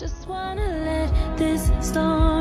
Just wanna let this storm